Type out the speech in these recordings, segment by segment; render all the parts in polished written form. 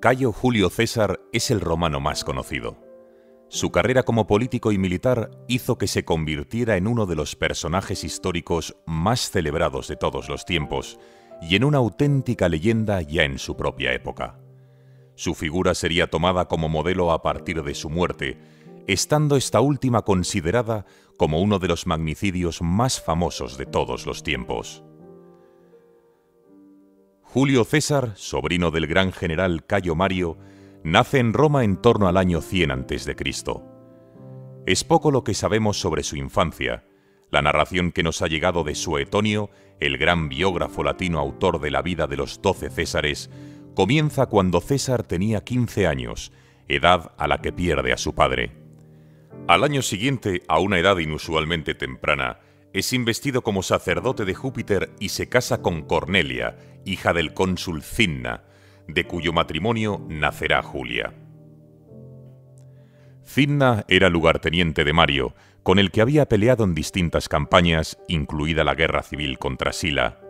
Cayo Julio César es el romano más conocido. Su carrera como político y militar hizo que se convirtiera en uno de los personajes históricos más celebrados de todos los tiempos y en una auténtica leyenda ya en su propia época. Su figura sería tomada como modelo a partir de su muerte, estando esta última considerada como uno de los magnicidios más famosos de todos los tiempos. Julio César, sobrino del gran general Cayo Mario, nace en Roma en torno al año 100 a.C. Es poco lo que sabemos sobre su infancia. La narración que nos ha llegado de Suetonio, el gran biógrafo latino autor de La Vida de los 12 Césares, comienza cuando César tenía 15 años, edad a la que pierde a su padre. Al año siguiente, a una edad inusualmente temprana, es investido como sacerdote de Júpiter y se casa con Cornelia, hija del cónsul Cinna, de cuyo matrimonio nacerá Julia. Cinna era lugarteniente de Mario, con el que había peleado en distintas campañas, incluida la guerra civil contra Sila.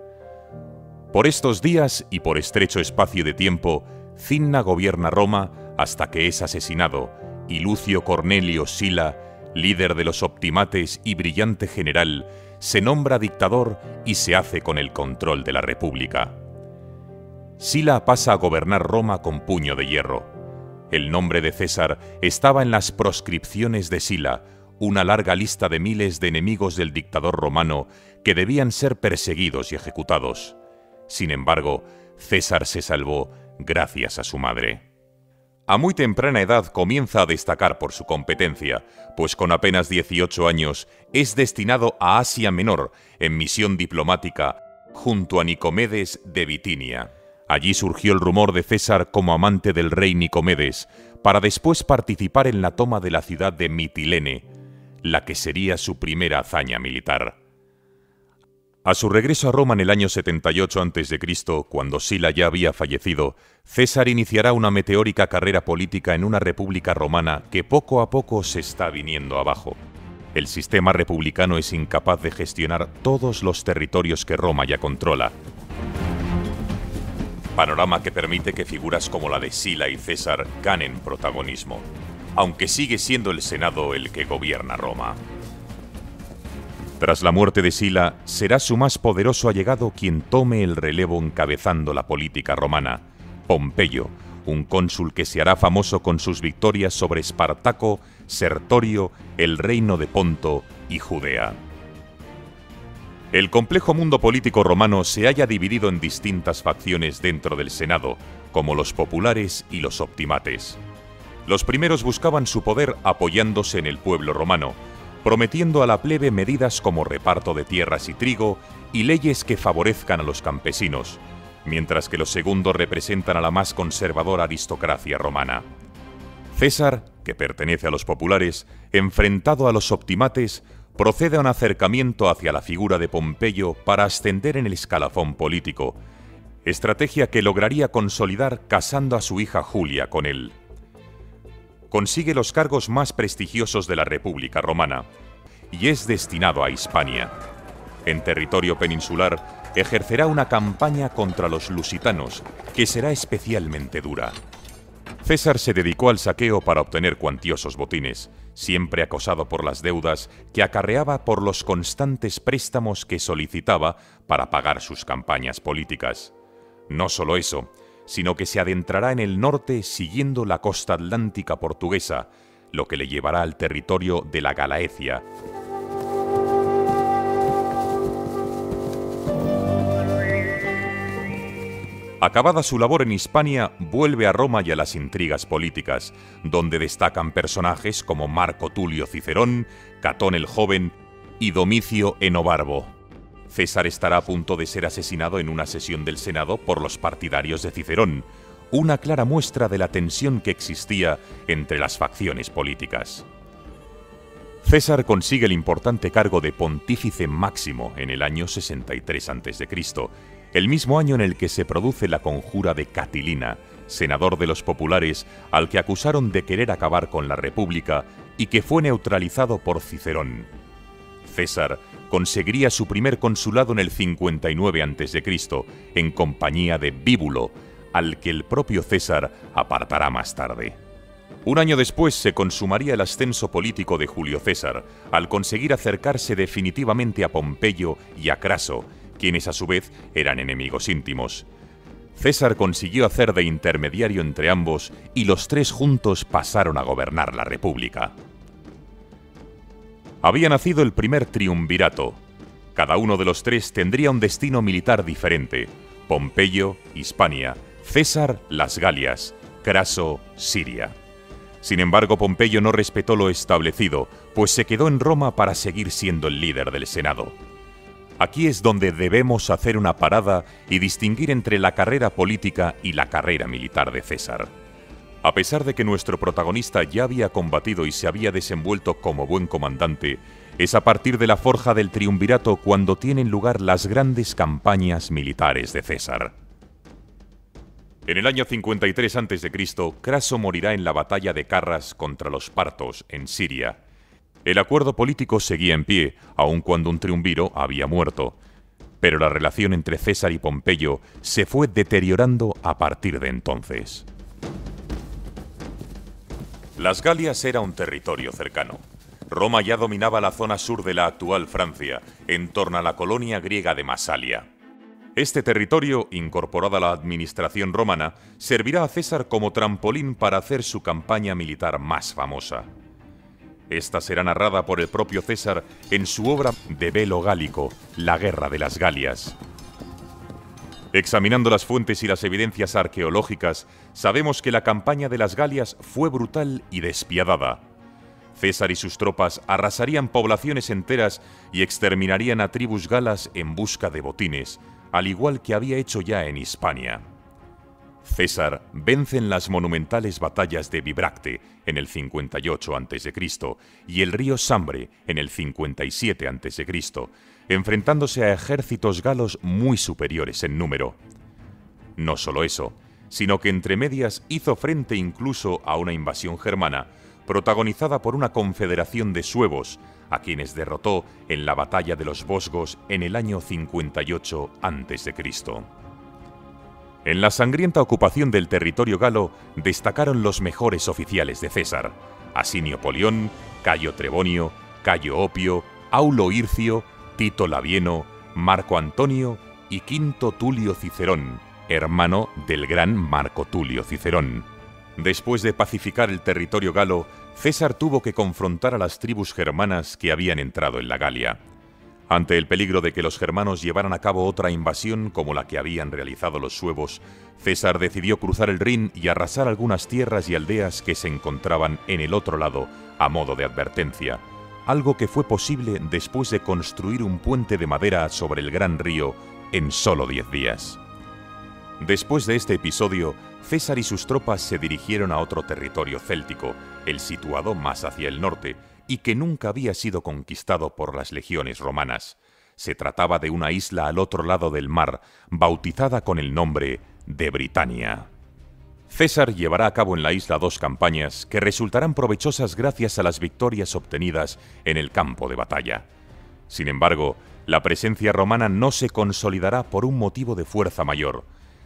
Por estos días y por estrecho espacio de tiempo, Cinna gobierna Roma hasta que es asesinado, y Lucio Cornelio Sila, líder de los optimates y brillante general, se nombra dictador y se hace con el control de la república. Sila pasa a gobernar Roma con puño de hierro. El nombre de César estaba en las proscripciones de Sila, una larga lista de miles de enemigos del dictador romano que debían ser perseguidos y ejecutados. Sin embargo, César se salvó gracias a su madre. A muy temprana edad comienza a destacar por su competencia, pues con apenas 18 años es destinado a Asia Menor en misión diplomática junto a Nicomedes de Bitinia. Allí surgió el rumor de César como amante del rey Nicomedes, para después participar en la toma de la ciudad de Mitilene, la que sería su primera hazaña militar. A su regreso a Roma en el año 78 a.C., cuando Sila ya había fallecido, César iniciará una meteórica carrera política en una república romana que poco a poco se está viniendo abajo. El sistema republicano es incapaz de gestionar todos los territorios que Roma ya controla. Panorama que permite que figuras como la de Sila y César ganen protagonismo, aunque sigue siendo el Senado el que gobierna Roma. Tras la muerte de Sila, será su más poderoso allegado quien tome el relevo encabezando la política romana, Pompeyo, un cónsul que se hará famoso con sus victorias sobre Espartaco, Sertorio, el reino de Ponto y Judea. El complejo mundo político romano se halla dividido en distintas facciones dentro del Senado, como los populares y los optimates. Los primeros buscaban su poder apoyándose en el pueblo romano, prometiendo a la plebe medidas como reparto de tierras y trigo y leyes que favorezcan a los campesinos, mientras que los segundos representan a la más conservadora aristocracia romana. César, que pertenece a los populares, enfrentado a los optimates, procede a un acercamiento hacia la figura de Pompeyo para ascender en el escalafón político, estrategia que lograría consolidar casando a su hija Julia con él. Consigue los cargos más prestigiosos de la República Romana y es destinado a Hispania. En territorio peninsular ejercerá una campaña contra los lusitanos, que será especialmente dura. César se dedicó al saqueo para obtener cuantiosos botines, siempre acosado por las deudas que acarreaba por los constantes préstamos que solicitaba para pagar sus campañas políticas. No solo eso, sino que se adentrará en el norte siguiendo la costa atlántica portuguesa, lo que le llevará al territorio de la Galaecia. Acabada su labor en Hispania, vuelve a Roma y a las intrigas políticas, donde destacan personajes como Marco Tulio Cicerón, Catón el Joven y Domicio Enobarbo. César estará a punto de ser asesinado en una sesión del Senado por los partidarios de Cicerón, una clara muestra de la tensión que existía entre las facciones políticas. César consigue el importante cargo de Pontífice Máximo en el año 63 a.C., el mismo año en el que se produce la conjura de Catilina, senador de los populares al que acusaron de querer acabar con la República y que fue neutralizado por Cicerón. César conseguiría su primer consulado en el 59 a.C., en compañía de Bíbulo, al que el propio César apartará más tarde. Un año después se consumaría el ascenso político de Julio César, al conseguir acercarse definitivamente a Pompeyo y a Craso, quienes a su vez eran enemigos íntimos. César consiguió hacer de intermediario entre ambos y los tres juntos pasaron a gobernar la República. Había nacido el primer triunvirato. Cada uno de los tres tendría un destino militar diferente: Pompeyo, Hispania; César, las Galias; Craso, Siria. Sin embargo, Pompeyo no respetó lo establecido, pues se quedó en Roma para seguir siendo el líder del Senado. Aquí es donde debemos hacer una parada y distinguir entre la carrera política y la carrera militar de César. A pesar de que nuestro protagonista ya había combatido y se había desenvuelto como buen comandante, es a partir de la forja del triunvirato cuando tienen lugar las grandes campañas militares de César. En el año 53 a.C., Craso morirá en la batalla de Carras contra los partos, en Siria. El acuerdo político seguía en pie, aun cuando un triunviro había muerto, pero la relación entre César y Pompeyo se fue deteriorando a partir de entonces. Las Galias era un territorio cercano. Roma ya dominaba la zona sur de la actual Francia, en torno a la colonia griega de Masalia. Este territorio, incorporado a la administración romana, servirá a César como trampolín para hacer su campaña militar más famosa. Esta será narrada por el propio César en su obra de velo gálico, La guerra de las Galias. Examinando las fuentes y las evidencias arqueológicas, sabemos que la campaña de las Galias fue brutal y despiadada. César y sus tropas arrasarían poblaciones enteras y exterminarían a tribus galas en busca de botines, al igual que había hecho ya en Hispania. César vence en las monumentales batallas de Bibracte en el 58 a.C. y el río Sambre en el 57 a.C., enfrentándose a ejércitos galos muy superiores en número. No solo eso, sino que entre medias hizo frente incluso a una invasión germana, protagonizada por una confederación de suevos, a quienes derrotó en la batalla de los Vosgos en el año 58 a.C. En la sangrienta ocupación del territorio galo destacaron los mejores oficiales de César: Asinio Polión, Cayo Trebonio, Cayo Opio, Aulo Hircio, Tito Labieno, Marco Antonio y Quinto Tulio Cicerón, hermano del gran Marco Tulio Cicerón. Después de pacificar el territorio galo, César tuvo que confrontar a las tribus germanas que habían entrado en la Galia. Ante el peligro de que los germanos llevaran a cabo otra invasión como la que habían realizado los suevos, César decidió cruzar el Rin y arrasar algunas tierras y aldeas que se encontraban en el otro lado a modo de advertencia, algo que fue posible después de construir un puente de madera sobre el gran río en solo 10 días. Después de este episodio, César y sus tropas se dirigieron a otro territorio céltico, el situado más hacia el norte, y que nunca había sido conquistado por las legiones romanas. Se trataba de una isla al otro lado del mar, bautizada con el nombre de Britania. César llevará a cabo en la isla dos campañas que resultarán provechosas gracias a las victorias obtenidas en el campo de batalla. Sin embargo, la presencia romana no se consolidará por un motivo de fuerza mayor.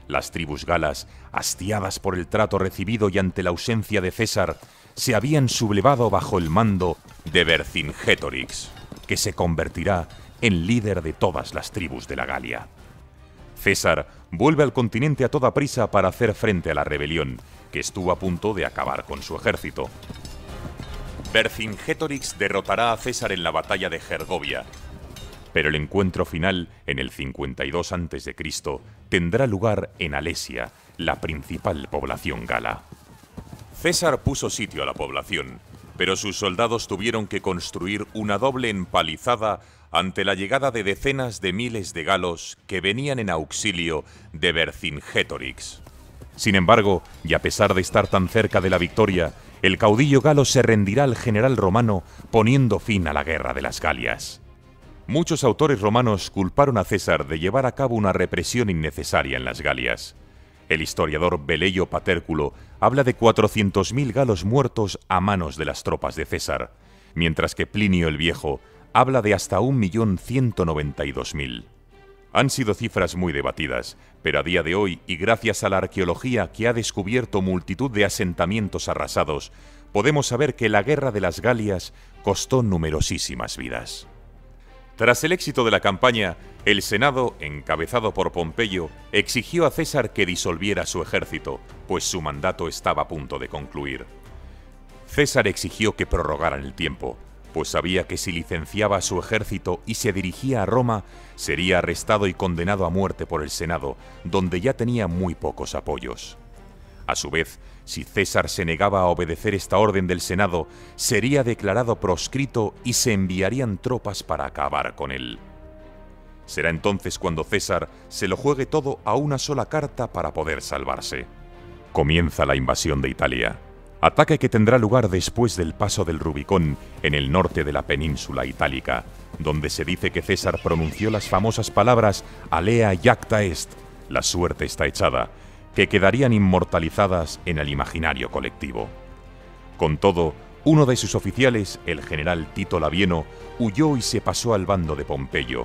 Las tribus galas, hastiadas por el trato recibido y ante la ausencia de César, se habían sublevado bajo el mando de Vercingetorix, que se convertirá en líder de todas las tribus de la Galia. César vuelve al continente a toda prisa para hacer frente a la rebelión, que estuvo a punto de acabar con su ejército. Vercingetorix derrotará a César en la batalla de Gergovia, pero el encuentro final, en el 52 a.C., tendrá lugar en Alesia, la principal población gala. César puso sitio a la población, pero sus soldados tuvieron que construir una doble empalizada ante la llegada de decenas de miles de galos que venían en auxilio de Vercingetorix. Sin embargo, y a pesar de estar tan cerca de la victoria, el caudillo galo se rendirá al general romano, poniendo fin a la guerra de las Galias. Muchos autores romanos culparon a César de llevar a cabo una represión innecesaria en las Galias. El historiador Veleyo Patérculo habla de 400.000 galos muertos a manos de las tropas de César, mientras que Plinio el Viejo habla de hasta 1.192.000. Han sido cifras muy debatidas, pero a día de hoy, y gracias a la arqueología que ha descubierto multitud de asentamientos arrasados, podemos saber que la guerra de las Galias costó numerosísimas vidas. Tras el éxito de la campaña, el Senado, encabezado por Pompeyo, exigió a César que disolviera su ejército, pues su mandato estaba a punto de concluir. César exigió que prorrogaran el tiempo, pues sabía que si licenciaba a su ejército y se dirigía a Roma, sería arrestado y condenado a muerte por el Senado, donde ya tenía muy pocos apoyos. A su vez, si César se negaba a obedecer esta orden del Senado, sería declarado proscrito y se enviarían tropas para acabar con él. Será entonces cuando César se lo juegue todo a una sola carta para poder salvarse. Comienza la invasión de Italia. Ataque que tendrá lugar después del paso del Rubicón en el norte de la península itálica, donde se dice que César pronunció las famosas palabras «Alea iacta est», «La suerte está echada», que quedarían inmortalizadas en el imaginario colectivo. Con todo, uno de sus oficiales, el general Tito Labieno, huyó y se pasó al bando de Pompeyo.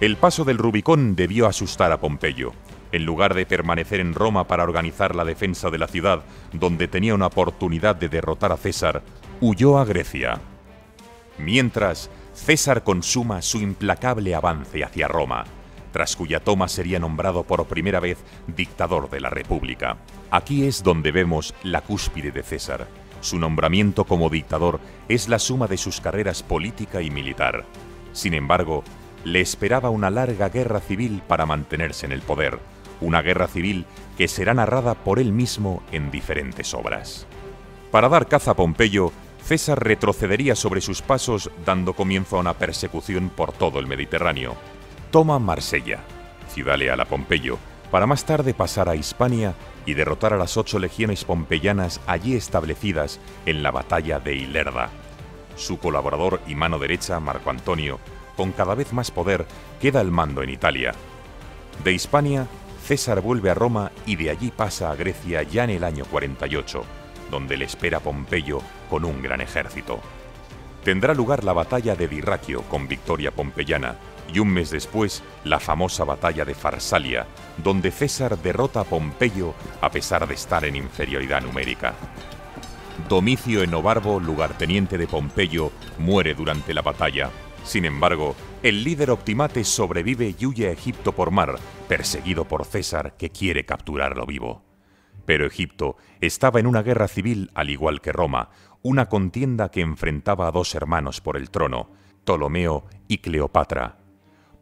El paso del Rubicón debió asustar a Pompeyo. En lugar de permanecer en Roma para organizar la defensa de la ciudad, donde tenía una oportunidad de derrotar a César, huyó a Grecia. Mientras, César consuma su implacable avance hacia Roma, tras cuya toma sería nombrado por primera vez dictador de la República. Aquí es donde vemos la cúspide de César. Su nombramiento como dictador es la suma de sus carreras política y militar. Sin embargo, le esperaba una larga guerra civil para mantenerse en el poder. Una guerra civil que será narrada por él mismo en diferentes obras. Para dar caza a Pompeyo, César retrocedería sobre sus pasos dando comienzo a una persecución por todo el Mediterráneo. Toma Marsella, ciudad leal a Pompeyo, para más tarde pasar a Hispania y derrotar a las 8 legiones pompeyanas allí establecidas en la batalla de Ilerda. Su colaborador y mano derecha, Marco Antonio, con cada vez más poder, queda al mando en Italia. De Hispania, César vuelve a Roma y de allí pasa a Grecia ya en el año 48, donde le espera Pompeyo con un gran ejército. Tendrá lugar la batalla de Dirraquio con victoria pompeyana y un mes después la famosa batalla de Farsalia, donde César derrota a Pompeyo a pesar de estar en inferioridad numérica. Domicio Enobarbo, lugarteniente de Pompeyo, muere durante la batalla. Sin embargo, el líder optimate sobrevive y huye a Egipto por mar, perseguido por César, que quiere capturarlo vivo. Pero Egipto estaba en una guerra civil al igual que Roma, una contienda que enfrentaba a dos hermanos por el trono, Ptolomeo y Cleopatra.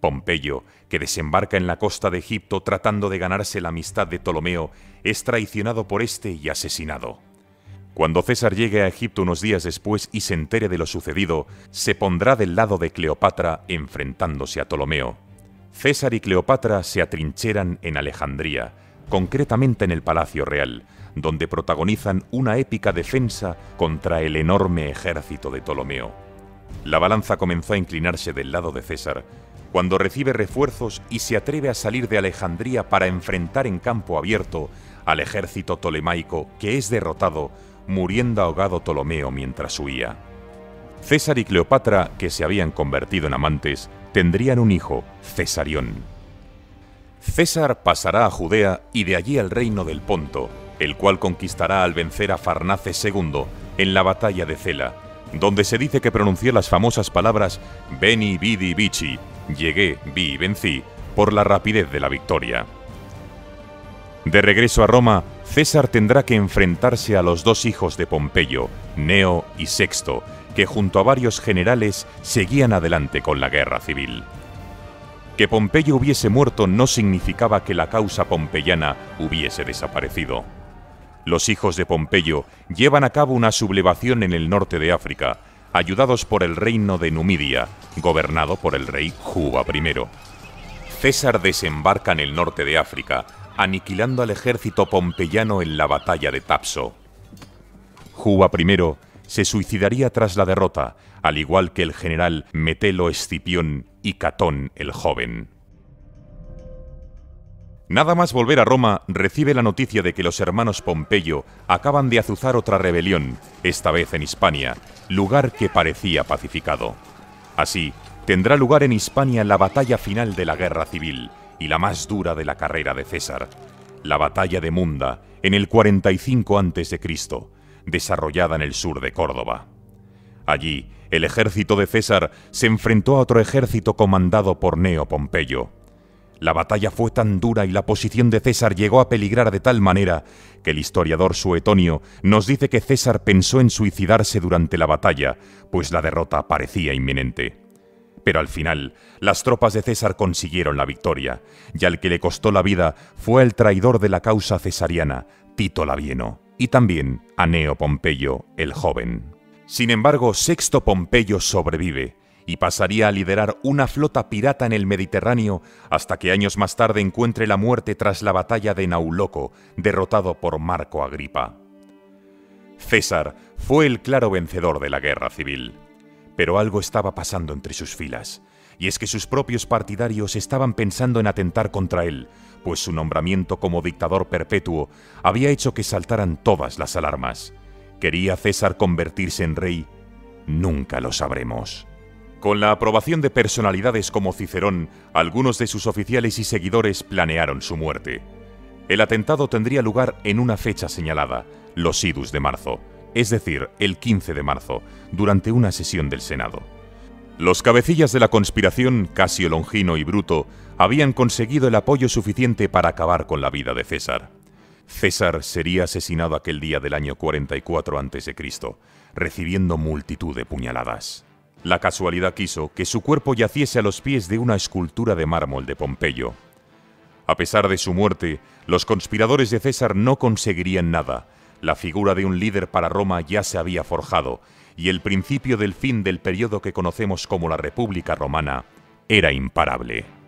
Pompeyo, que desembarca en la costa de Egipto tratando de ganarse la amistad de Ptolomeo, es traicionado por este y asesinado. Cuando César llegue a Egipto unos días después y se entere de lo sucedido, se pondrá del lado de Cleopatra enfrentándose a Ptolomeo. César y Cleopatra se atrincheran en Alejandría, concretamente en el Palacio Real, donde protagonizan una épica defensa contra el enorme ejército de Ptolomeo. La balanza comenzó a inclinarse del lado de César, cuando recibe refuerzos y se atreve a salir de Alejandría para enfrentar en campo abierto al ejército ptolemaico, que es derrotado, muriendo ahogado Ptolomeo mientras huía. César y Cleopatra, que se habían convertido en amantes, tendrían un hijo, Cesarión. César pasará a Judea y de allí al reino del Ponto, el cual conquistará al vencer a Farnaces II en la batalla de Cela, donde se dice que pronunció las famosas palabras «Veni, vidi, vici», «Llegué, vi y vencí», por la rapidez de la victoria. De regreso a Roma, César tendrá que enfrentarse a los dos hijos de Pompeyo, Neo y Sexto, que junto a varios generales seguían adelante con la guerra civil. Que Pompeyo hubiese muerto no significaba que la causa pompeyana hubiese desaparecido. Los hijos de Pompeyo llevan a cabo una sublevación en el norte de África, ayudados por el reino de Numidia, gobernado por el rey Juba I. César desembarca en el norte de África, aniquilando al ejército pompeyano en la batalla de Tapso. Juba I se suicidaría tras la derrota, al igual que el general Metelo Escipión y Catón el Joven. Nada más volver a Roma, recibe la noticia de que los hermanos Pompeyo acaban de azuzar otra rebelión, esta vez en Hispania, lugar que parecía pacificado. Así, tendrá lugar en Hispania la batalla final de la Guerra Civil y la más dura de la carrera de César, la batalla de Munda en el 45 a.C., desarrollada en el sur de Córdoba. Allí, el ejército de César se enfrentó a otro ejército comandado por Neo Pompeyo. La batalla fue tan dura y la posición de César llegó a peligrar de tal manera que el historiador Suetonio nos dice que César pensó en suicidarse durante la batalla, pues la derrota parecía inminente. Pero al final, las tropas de César consiguieron la victoria, y al que le costó la vida fue el traidor de la causa cesariana, Tito Labieno, y también a Neo Pompeyo el Joven. Sin embargo, Sexto Pompeyo sobrevive y pasaría a liderar una flota pirata en el Mediterráneo hasta que años más tarde encuentre la muerte tras la batalla de Nauloco, derrotado por Marco Agripa. César fue el claro vencedor de la Guerra Civil. Pero algo estaba pasando entre sus filas, y es que sus propios partidarios estaban pensando en atentar contra él, pues su nombramiento como dictador perpetuo había hecho que saltaran todas las alarmas. ¿Quería César convertirse en rey? Nunca lo sabremos. Con la aprobación de personalidades como Cicerón, algunos de sus oficiales y seguidores planearon su muerte. El atentado tendría lugar en una fecha señalada, los idus de marzo, es decir, el 15 de marzo, durante una sesión del Senado. Los cabecillas de la conspiración, Casio Longino y Bruto, habían conseguido el apoyo suficiente para acabar con la vida de César. César sería asesinado aquel día del año 44 a.C., recibiendo multitud de puñaladas. La casualidad quiso que su cuerpo yaciese a los pies de una escultura de mármol de Pompeyo. A pesar de su muerte, los conspiradores de César no conseguirían nada. La figura de un líder para Roma ya se había forjado, y el principio del fin del periodo que conocemos como la República Romana era imparable.